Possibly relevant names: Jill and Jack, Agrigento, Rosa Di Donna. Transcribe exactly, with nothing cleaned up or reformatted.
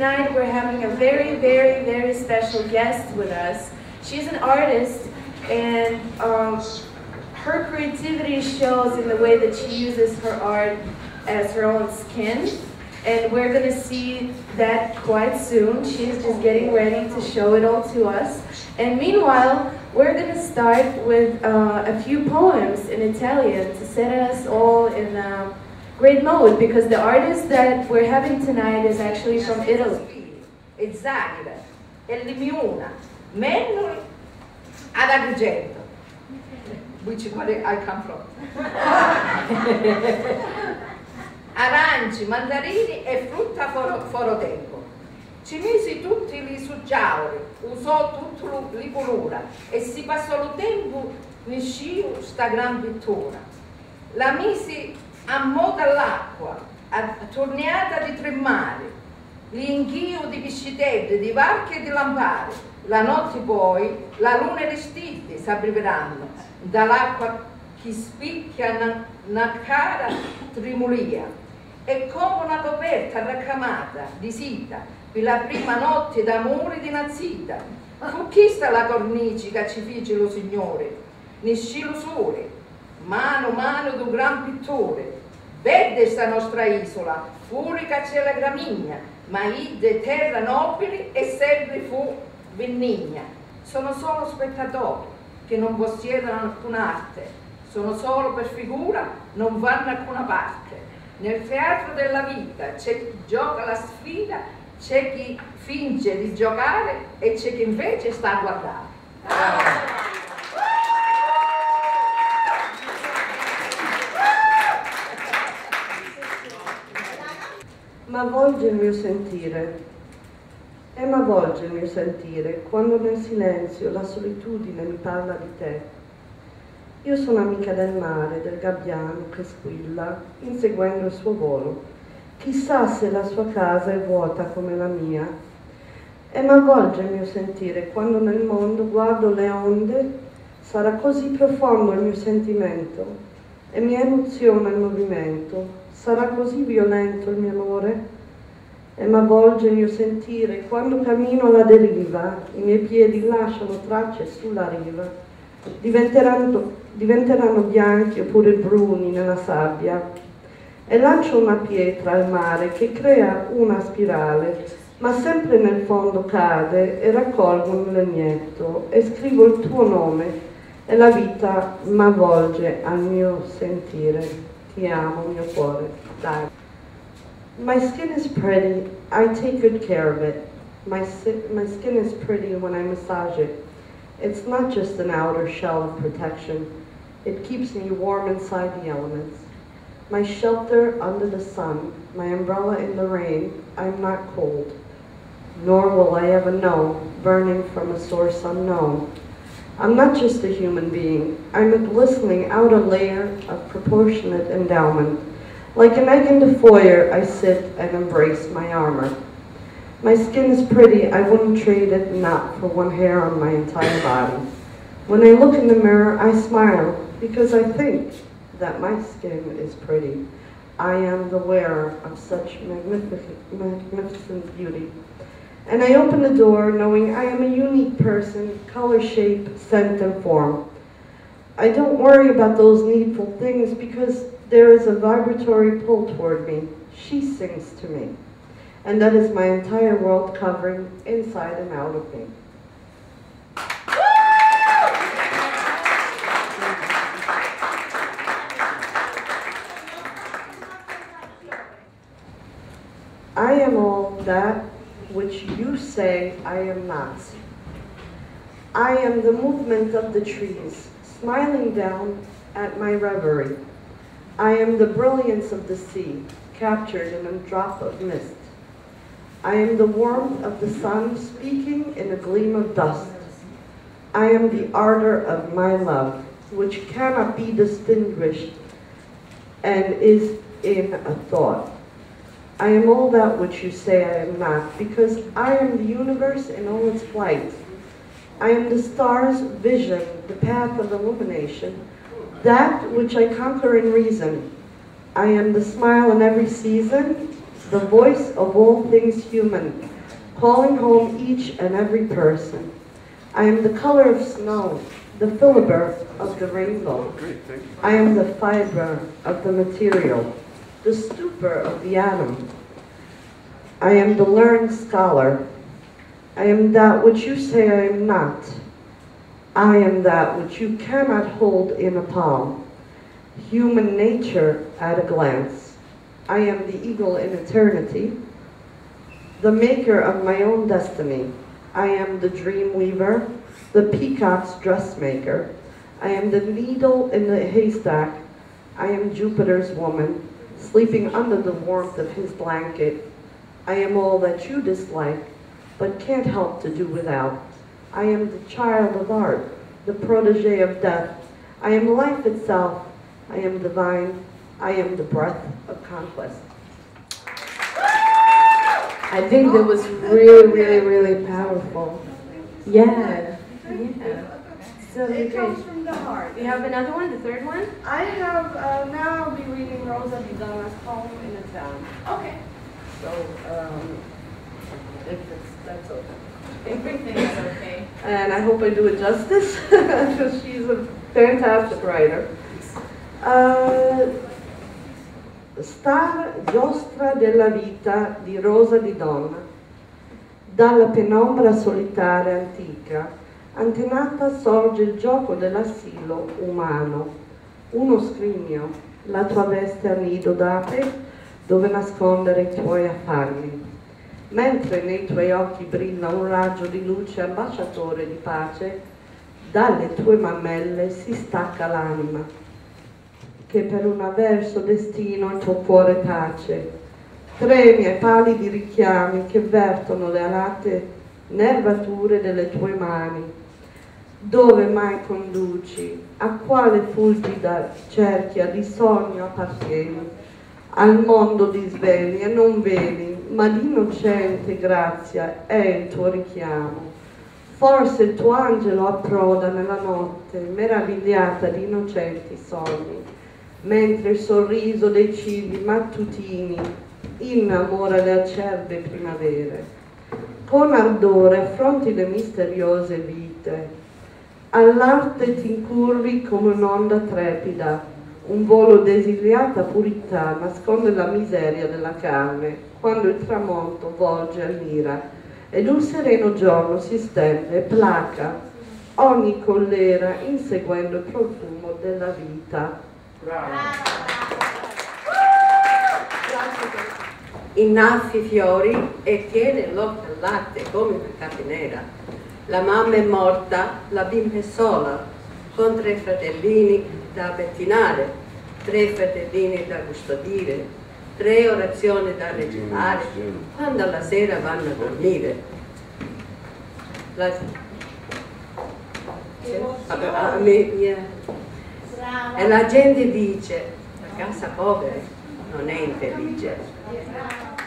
tonight we're having a very, very, very special guest with us. She's an artist, and um, her creativity shows in the way that she uses her art as her own skin. And we're going to see that quite soon. She's just getting ready to show it all to us. And meanwhile, we're going to start with uh, a few poems in Italian to set us all in a great mode, because the artist that we're having tonight is actually from Italy. It's Zagreb, El Miuna, Menno ad Agrigento, which is where I come from. Aranci, mandarini e frutta forotempo. Ci misi tutti li suggiauri, usò tutto l'ipolura e si passò lo tempo in scio sta gran pittura. La misi a mo dall'acqua, attorniata di tre mari, l'inghio di piscitelle, di barche e di lampari. La notte poi, la luna e le stelle s'abbriveranno, dall'acqua che spicchia una cara tremulia. È come una coperta raccamata di sita per la prima notte d'amore di una zita. Fu chista la cornice che ci fece lo Signore, ne sci lo sole, mano mano d'un gran pittore. Verde sta nostra isola, fuori che c'è la gramigna, ma idde terra nobile e sempre fu benigna. Sono solo spettatori che non possiedono alcun'arte, sono solo per figura, non vanno da alcuna parte. Nel teatro della vita c'è chi gioca la sfida, c'è chi finge di giocare e c'è chi invece sta a guardare. Bravo. M'avvolge il mio sentire, e m'avvolge il mio sentire, quando nel silenzio la solitudine mi parla di te. Io sono amica del mare, del gabbiano che squilla, inseguendo il suo volo. Chissà se la sua casa è vuota come la mia. E m'avvolge il mio sentire, quando nel mondo guardo le onde, sarà così profondo il mio sentimento, e mi emoziona il movimento, sarà così violento il mio amore. E m'avvolge il mio sentire, quando cammino alla deriva, i miei piedi lasciano tracce sulla riva. Diventeranno, diventeranno bianchi oppure bruni nella sabbia, e lancio una pietra al mare che crea una spirale, ma sempre nel fondo cade e raccolgo un legnetto e scrivo il tuo nome, e la vita m'avvolge al mio sentire. Ti amo, mio cuore. Dai. My skin is pretty, I take good care of it. My, my skin is pretty when I massage it. It's not just an outer shell of protection. It keeps me warm inside the elements. My shelter under the sun, my umbrella in the rain, I'm not cold. Nor will I ever know, burning from a source unknown. I'm not just a human being. I'm a glistening outer layer of proportionate endowment. Like an egg in the foyer, I sit and embrace my armor. My skin is pretty, I wouldn't trade it not for one hair on my entire body. When I look in the mirror, I smile, because I think that my skin is pretty. I am the wearer of such magnificent, magnificent beauty. And I open the door knowing I am a unique person, color, shape, scent, and form. I don't worry about those needful things because there is a vibratory pull toward me. She sings to me. And that is my entire world covering inside and out of me. I am all that which you say I am not. I am the movement of the trees, smiling down at my reverie. I am the brilliance of the sea, captured in a drop of mist. I am the warmth of the sun speaking in a gleam of dust. I am the ardor of my love, which cannot be distinguished and is in a thought. I am all that which you say I am not, because I am the universe in all its flight. I am the star's vision, the path of illumination, that which I conquer in reason. I am the smile in every season, the voice of all things human, calling home each and every person. I am the color of snow, the filibert of the rainbow. I am the fiber of the material, the stupor of the atom. I am the learned scholar. I am that which you say I am not. I am that which you cannot hold in a palm. Human nature at a glance. I am the eagle in eternity, the maker of my own destiny. I am the dream weaver, the peacock's dressmaker. I am the needle in the haystack. I am Jupiter's woman, sleeping under the warmth of his blanket. I am all that you dislike, but can't help to do without. I am the child of art, the protege of death. I am life itself. I am divine. I am the breath of conquest. I think that was really, really, really powerful. Yeah. Yeah. So it comes from the heart. You have another one, the third one? I have, uh, now I'll be reading Rosa Di Donna's poem in a town. Okay. So, um, if it's, that's okay. Everything is okay. And I hope I do it justice, because she's a fantastic writer. Uh, Star giostra della vita di Rosa Di Donna, dalla penombra solitaria antica, antenata sorge il gioco dell'assilo umano, uno scrigno, la tua veste a nido d'ape, dove nascondere i tuoi affanni, mentre nei tuoi occhi brilla un raggio di luce ambasciatore di pace, dalle tue mammelle si stacca l'anima, che per un avverso destino il tuo cuore tace, tremi ai palidi richiami che vertono le alate nervature delle tue mani, dove mai conduci, a quale fulgida cerchia di sogno appartieni, al mondo di svegli e non vedi, ma l'innocente grazia è il tuo richiamo. Forse il tuo angelo approda nella notte, meravigliata di innocenti sogni, mentre il sorriso dei cibi mattutini innamora le acerbe primavere. Con ardore affronti le misteriose vite, all'arte ti incurvi come un'onda trepida, un volo desiliata purità nasconde la miseria della carne, quando il tramonto volge all'ira, ed un sereno giorno si stende e placa ogni collera inseguendo il profumo della vita. Bravo. Innaffi fiori e tiene l'occhio al latte come una catenera. La mamma è morta, la bimba è sola, con tre fratellini da pettinare, tre fratellini da custodire, tre orazioni da recitare, quando alla sera vanno a dormire. La... E la gente dice, la casa povera non è infelice.